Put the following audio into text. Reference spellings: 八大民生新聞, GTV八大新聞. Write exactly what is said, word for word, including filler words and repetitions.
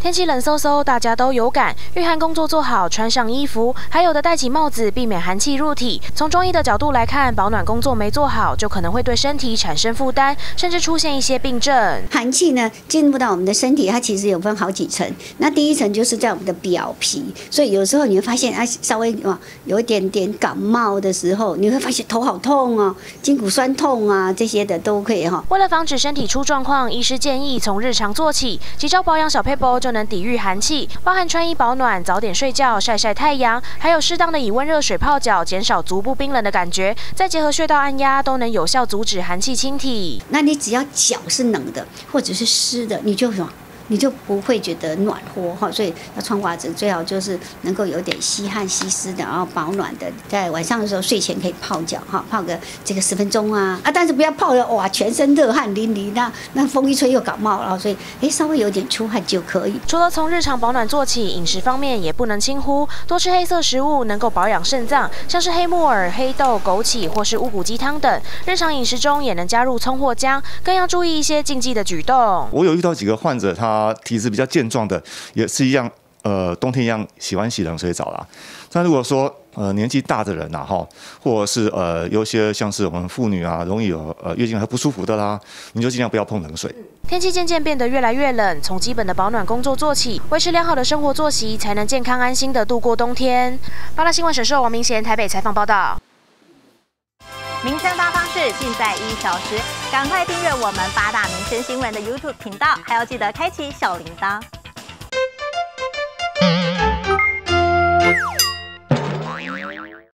天气冷飕飕，大家都有感，御寒工作做好，穿上衣服，还有的戴起帽子，避免寒气入体。从中医的角度来看，保暖工作没做好，就可能会对身体产生负担，甚至出现一些病症。寒气呢进入到我们的身体，它其实有分好几层。那第一层就是在我们的表皮，所以有时候你会发现，啊，稍微啊有一点点感冒的时候，你会发现头好痛哦，筋骨酸痛啊，这些的都可以哈、哦。为了防止身体出状况，医师建议从日常做起，几招保养小撇步就 能抵御寒气，包含穿衣保暖、早点睡觉、晒晒太阳，还有适当的以温热水泡脚，减少足部冰冷的感觉。再结合穴道按压，都能有效阻止寒气侵体。那你只要脚是冷的，或者是湿的，你就什么？ 你就不会觉得暖和哈，所以要穿袜子，最好就是能够有点吸汗、吸湿的，然后保暖的。在晚上的时候，睡前可以泡脚哈，泡个这个十分钟啊啊，但是不要泡的哇，全身热汗淋漓，那那风一吹又感冒了，所以哎，稍微有点出汗就可以。除了从日常保暖做起，饮食方面也不能轻忽，多吃黑色食物能够保养肾脏，像是黑木耳、黑豆、枸杞或是乌骨鸡汤等。日常饮食中也能加入葱或姜，更要注意一些禁忌的举动。我有遇到几个患者，他 啊，体质比较健壮的，也是一样，呃，冬天一样喜欢洗冷水澡啦。那如果说呃年纪大的人呐，哈，或者是呃有些像是我们妇女啊，容易有呃月经还不舒服的啦，你就尽量不要碰冷水。天气渐渐变得越来越冷，从基本的保暖工作做起，维持良好的生活作息，才能健康安心的度过冬天。八大新闻选手王明贤台北采访报道。民生八方式尽在一小时，赶快订阅我们八大民生新闻的 YouTube 频道，还要记得开启小铃铛。